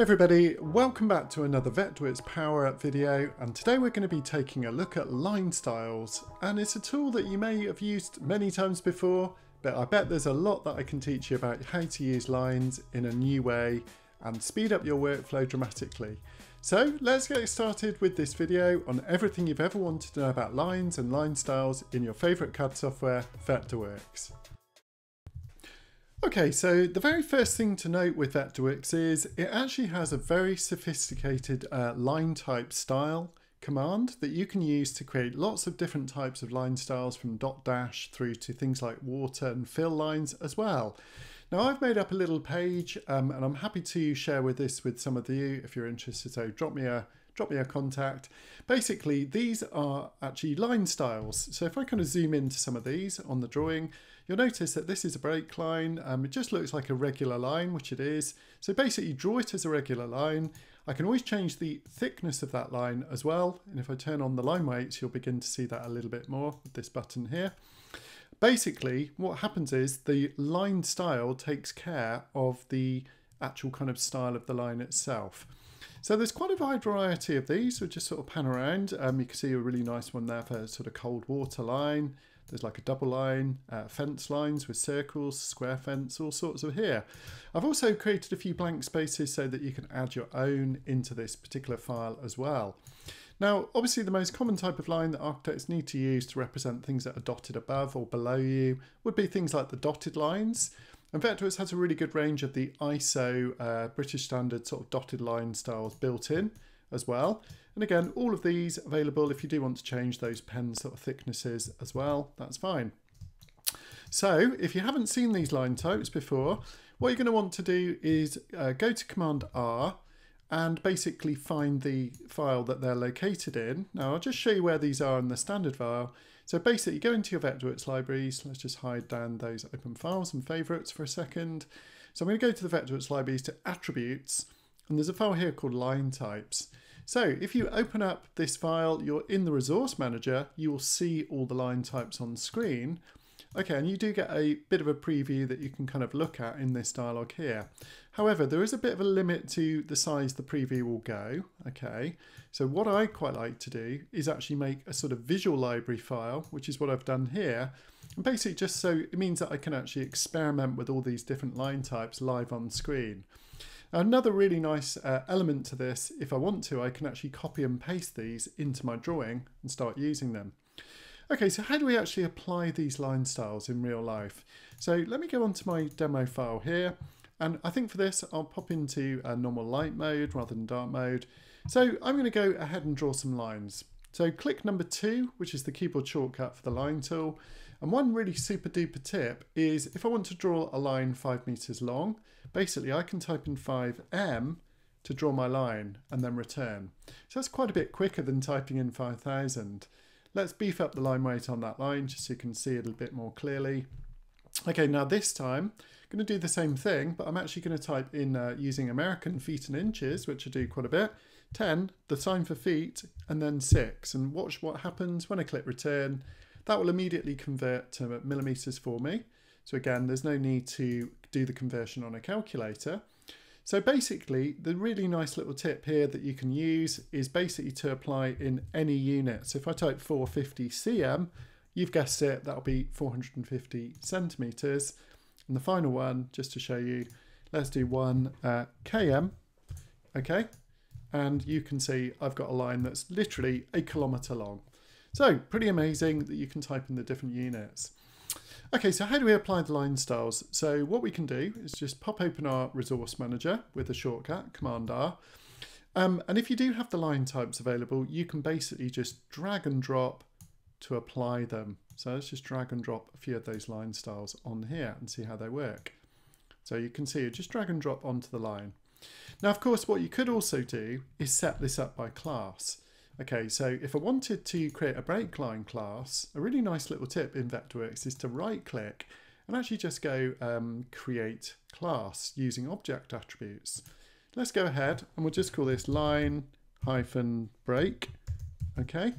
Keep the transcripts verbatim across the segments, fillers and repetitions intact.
Hi everybody, welcome back to another Vectorworks Power Up video, and today we're going to be taking a look at line styles. And it's a tool that you may have used many times before, but I bet there's a lot that I can teach you about how to use lines in a new way and speed up your workflow dramatically. So let's get started with this video on everything you've ever wanted to know about lines and line styles in your favourite C A D software, Vectorworks. Okay, so the very first thing to note with Vectorworks is it actually has a very sophisticated uh, line type style command that you can use to create lots of different types of line styles, from dot dash through to things like water and fill lines as well. Now I've made up a little page um, and I'm happy to share with this with some of you if you're interested, so drop me a drop me a contact. Basically, these are actually line styles. So if I kind of zoom into some of these on the drawing, you'll notice that this is a break line. Um, it just looks like a regular line, which it is. So basically draw it as a regular line. I can always change the thickness of that line as well. And if I turn on the line weights, you'll begin to see that a little bit more with this button here. Basically, what happens is the line style takes care of the actual kind of style of the line itself. So there's quite a wide variety of these, so just sort of pan around. Um, you can see a really nice one there for sort of cold water line. There's like a double line, uh, fence lines with circles, square fence, all sorts of here. I've also created a few blank spaces so that you can add your own into this particular file as well. Now, obviously the most common type of line that architects need to use to represent things that are dotted above or below you would be things like the dotted lines. And Vectorworks has a really good range of the I S O uh, British Standard sort of dotted line styles built in as well. And again, all of these available if you do want to change those pen sort of thicknesses as well, that's fine. So if you haven't seen these line types before, what you're going to want to do is uh, go to Command R and basically find the file that they're located in. Now I'll just show you where these are in the standard file. So basically go into your Vectorworks libraries. Let's just hide down those open files and favorites for a second. So I'm going to go to the Vectorworks libraries to attributes, and there's a file here called line types. So if you open up this file, you're in the resource manager, you will see all the line types on screen. Okay, and you do get a bit of a preview that you can kind of look at in this dialog here. However, there is a bit of a limit to the size the preview will go. Okay, so what I quite like to do is actually make a sort of visual library file, which is what I've done here. And basically just so it means that I can actually experiment with all these different line types live on screen. Another really nice uh, element to this, if I want to, I can actually copy and paste these into my drawing and start using them. Okay, so how do we actually apply these line styles in real life? So let me go onto my demo file here. And I think for this, I'll pop into a normal light mode rather than dark mode. So I'm gonna go ahead and draw some lines. So click number two, which is the keyboard shortcut for the line tool. And one really super duper tip is if I want to draw a line five meters long, basically I can type in five M to draw my line and then return. So that's quite a bit quicker than typing in five thousand. Let's beef up the line weight on that line just so you can see it a bit more clearly. Okay, now this time I'm going to do the same thing, but I'm actually going to type in uh, using American feet and inches, which I do quite a bit, ten, the sign for feet, and then six. And watch what happens when I click return. That will immediately convert to millimeters for me. So again, there's no need to do the conversion on a calculator. So basically, the really nice little tip here that you can use is basically to apply in any unit. So if I type four hundred fifty centimeters, you've guessed it, that'll be four hundred fifty centimeters. And the final one, just to show you, let's do one uh, K M, okay? And you can see I've got a line that's literally a kilometer long. So pretty amazing that you can type in the different units. Okay, so how do we apply the line styles? So what we can do is just pop open our resource manager with a shortcut, Command R. Um, and if you do have the line types available, you can basically just drag and drop to apply them. So let's just drag and drop a few of those line styles on here and see how they work. So you can see you just drag and drop onto the line. Now, of course, what you could also do is set this up by class. Okay, so if I wanted to create a break line class, a really nice little tip in Vectorworks is to right click and actually just go um, create class using object attributes. Let's go ahead and we'll just call this line hyphen break, okay?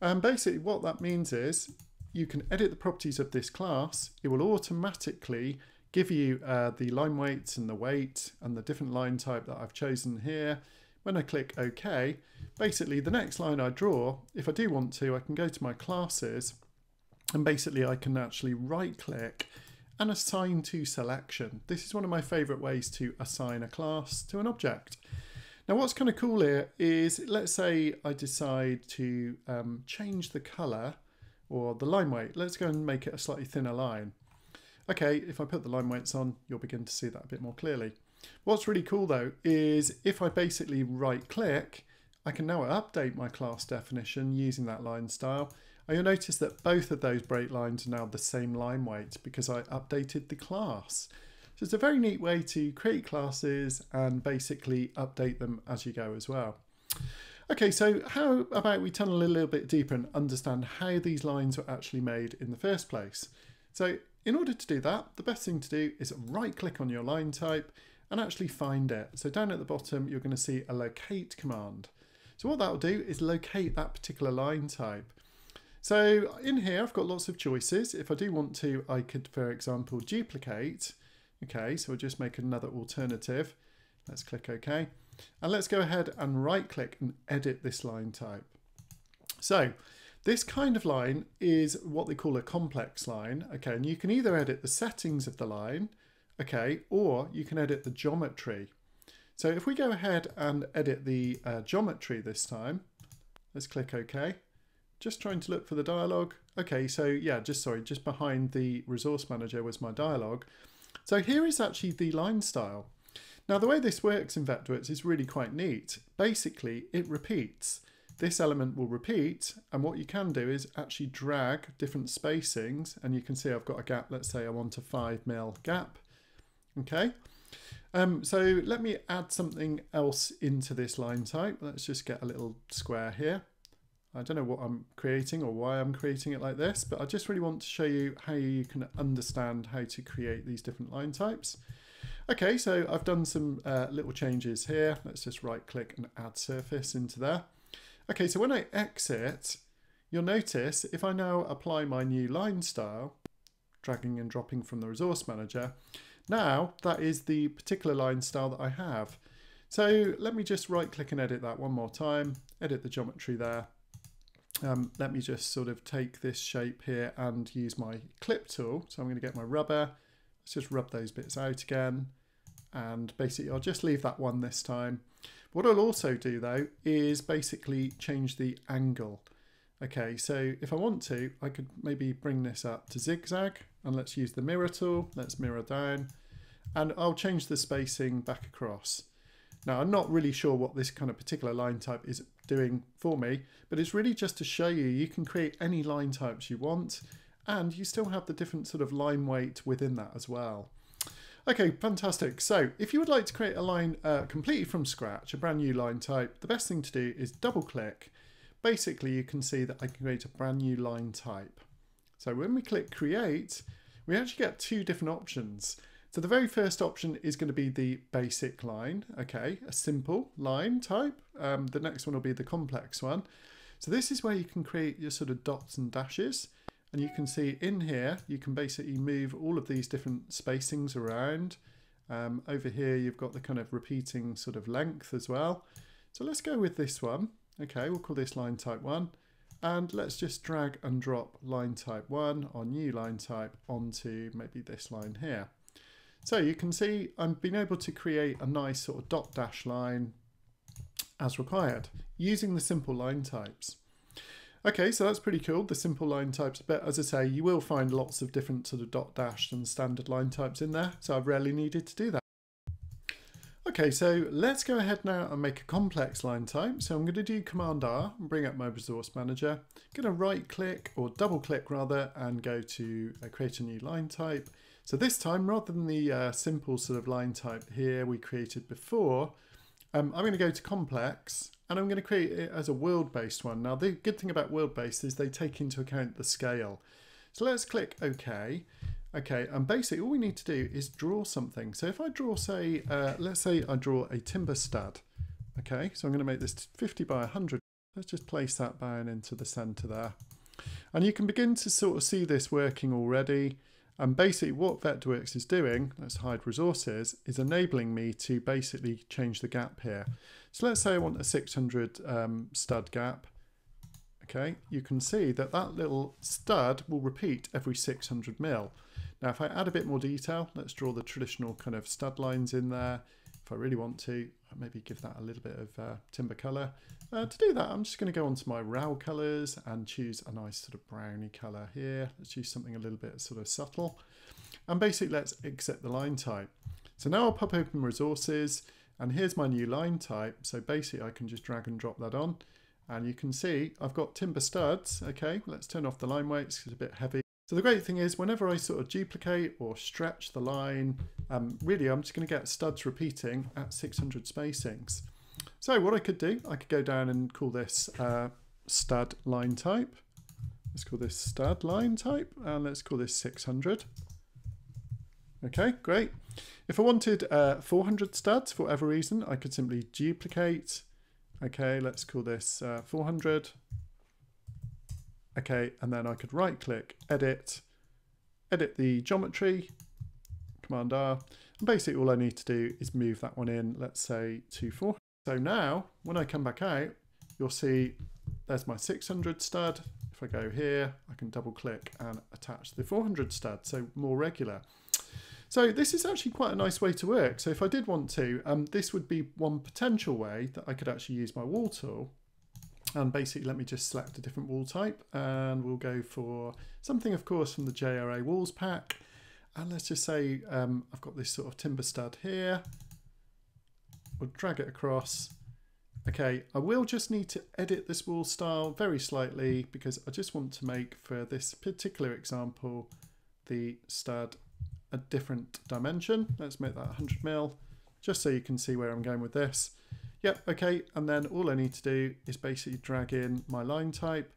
And basically what that means is you can edit the properties of this class. It will automatically give you uh, the line weights and the weight and the different line type that I've chosen here. When I click OK, basically the next line I draw, if I do want to, I can go to my classes and basically I can actually right click and assign to selection. This is one of my favorite ways to assign a class to an object. Now what's kind of cool here is, let's say I decide to um, change the color or the line weight. Let's go and make it a slightly thinner line. Okay, if I put the line weights on, you'll begin to see that a bit more clearly. What's really cool though is if I basically right click, I can now update my class definition using that line style. And you'll notice that both of those break lines are now the same line weight because I updated the class. So it's a very neat way to create classes and basically update them as you go as well. Okay, so how about we tunnel a little bit deeper and understand how these lines were actually made in the first place? So in order to do that, the best thing to do is right click on your line type and actually find it. So down at the bottom, you're going to see a locate command. So what that'll do is locate that particular line type. So in here, I've got lots of choices. If I do want to, I could, for example, duplicate. Okay, so we'll just make another alternative. Let's click OK. And let's go ahead and right click and edit this line type. So this kind of line is what they call a complex line. Okay, and you can either edit the settings of the line, okay, or you can edit the geometry. So if we go ahead and edit the uh, geometry this time, let's click OK. Just trying to look for the dialogue. Okay, so yeah, just sorry, just behind the resource manager was my dialogue. So here is actually the line style. Now the way this works in Vectorworks is really quite neat. Basically, it repeats. This element will repeat, and what you can do is actually drag different spacings, and you can see I've got a gap. Let's say I want a five mil gap. Okay, um, so let me add something else into this line type. Let's just get a little square here. I don't know what I'm creating or why I'm creating it like this, but I just really want to show you how you can understand how to create these different line types. Okay, so I've done some uh, little changes here. Let's just right click and add surface into there. Okay, so when I exit, you'll notice if I now apply my new line style, dragging and dropping from the resource manager, now that is the particular line style that I have. So let me just right click and edit that one more time, edit the geometry there. Um, let me just sort of take this shape here and use my clip tool. So I'm going to get my rubber. Let's just rub those bits out again. And basically, I'll just leave that one this time. What I'll also do, though, is basically change the angle. OK, so if I want to, I could maybe bring this up to zigzag. And let's use the mirror tool. Let's mirror down. And I'll change the spacing back across. Now, I'm not really sure what this kind of particular line type is doing for me, but it's really just to show you you can create any line types you want, and you still have the different sort of line weight within that as well. Okay, fantastic. So if you would like to create a line uh, completely from scratch, a brand new line type, the best thing to do is double click. Basically, you can see that I can create a brand new line type. So when we click create, we actually get two different options. So the very first option is going to be the basic line, okay, a simple line type. Um, the next one will be the complex one. So this is where you can create your sort of dots and dashes. And you can see in here, you can basically move all of these different spacings around. Um, over here, you've got the kind of repeating sort of length as well. So let's go with this one. Okay, we'll call this line type one. And let's just drag and drop line type one or new line type onto maybe this line here. So you can see I've been able to create a nice sort of dot dash line as required using the simple line types. Okay, so that's pretty cool, the simple line types, but as I say, you will find lots of different sort of dot dash and standard line types in there, so I've rarely needed to do that. Okay, so let's go ahead now and make a complex line type. So I'm going to do Command R and bring up my resource manager. I'm going to right click or double click rather and go to uh, create a new line type. So this time, rather than the uh, simple sort of line type here we created before, um, I'm going to go to complex and I'm going to create it as a world-based one. Now, the good thing about world-based is they take into account the scale. So let's click OK. Okay, and basically all we need to do is draw something. So if I draw, say, uh, let's say I draw a timber stud. Okay, so I'm going to make this fifty by one hundred. Let's just place that down into the center there. And you can begin to sort of see this working already. And basically what Vectorworks is doing, let's hide resources, is enabling me to basically change the gap here. So let's say I want a six hundred um, stud gap. Okay, you can see that that little stud will repeat every six hundred mil. Now, if I add a bit more detail, let's draw the traditional kind of stud lines in there. If I really want to, maybe give that a little bit of uh, timber color. Uh, to do that, I'm just going to go onto my RAL colors and choose a nice sort of browny color here. Let's choose something a little bit sort of subtle. And basically, let's accept the line type. So now I'll pop open resources, and here's my new line type. So basically, I can just drag and drop that on. And you can see I've got timber studs. Okay, let's turn off the line weights, it's a bit heavy. So the great thing is whenever I sort of duplicate or stretch the line, um, really I'm just gonna get studs repeating at six hundred spacings. So what I could do, I could go down and call this uh, stud line type. Let's call this stud line type, and let's call this six hundred. Okay, great. If I wanted uh, four hundred studs for whatever reason, I could simply duplicate. Okay, let's call this uh, four hundred. Okay, and then I could right click, edit, edit the geometry, Command R. And basically all I need to do is move that one in, let's say to four hundred. So now when I come back out, you'll see there's my six hundred stud. If I go here, I can double click and attach the four hundred stud, so more regular. So this is actually quite a nice way to work. So if I did want to, um, this would be one potential way that I could actually use my wall tool. And basically, let me just select a different wall type, and we'll go for something, of course, from the J R A Walls Pack. And let's just say um, I've got this sort of timber stud here. We'll drag it across. Okay, I will just need to edit this wall style very slightly because I just want to make, for this particular example, the stud a different dimension. Let's make that one hundred mil, just so you can see where I'm going with this. Yep, okay, and then all I need to do is basically drag in my line type,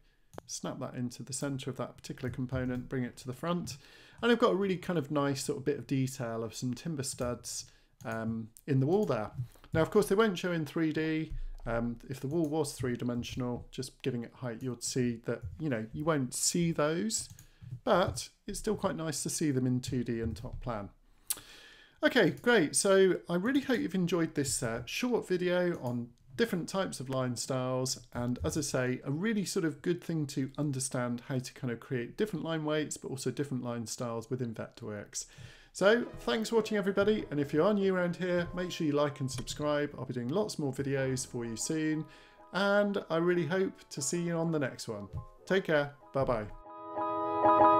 snap that into the center of that particular component, bring it to the front, and I've got a really kind of nice sort of bit of detail of some timber studs um, in the wall there. Now, of course, they won't show in three D. Um, if the wall was three-dimensional, just giving it height, you'd see that, you know, you won't see those, but it's still quite nice to see them in two D and top plan. Okay, great. So I really hope you've enjoyed this uh, short video on different types of line styles. And as I say, a really sort of good thing to understand how to kind of create different line weights, but also different line styles within Vectorworks. So thanks for watching, everybody. And if you are new around here, make sure you like and subscribe. I'll be doing lots more videos for you soon. And I really hope to see you on the next one. Take care. Bye-bye.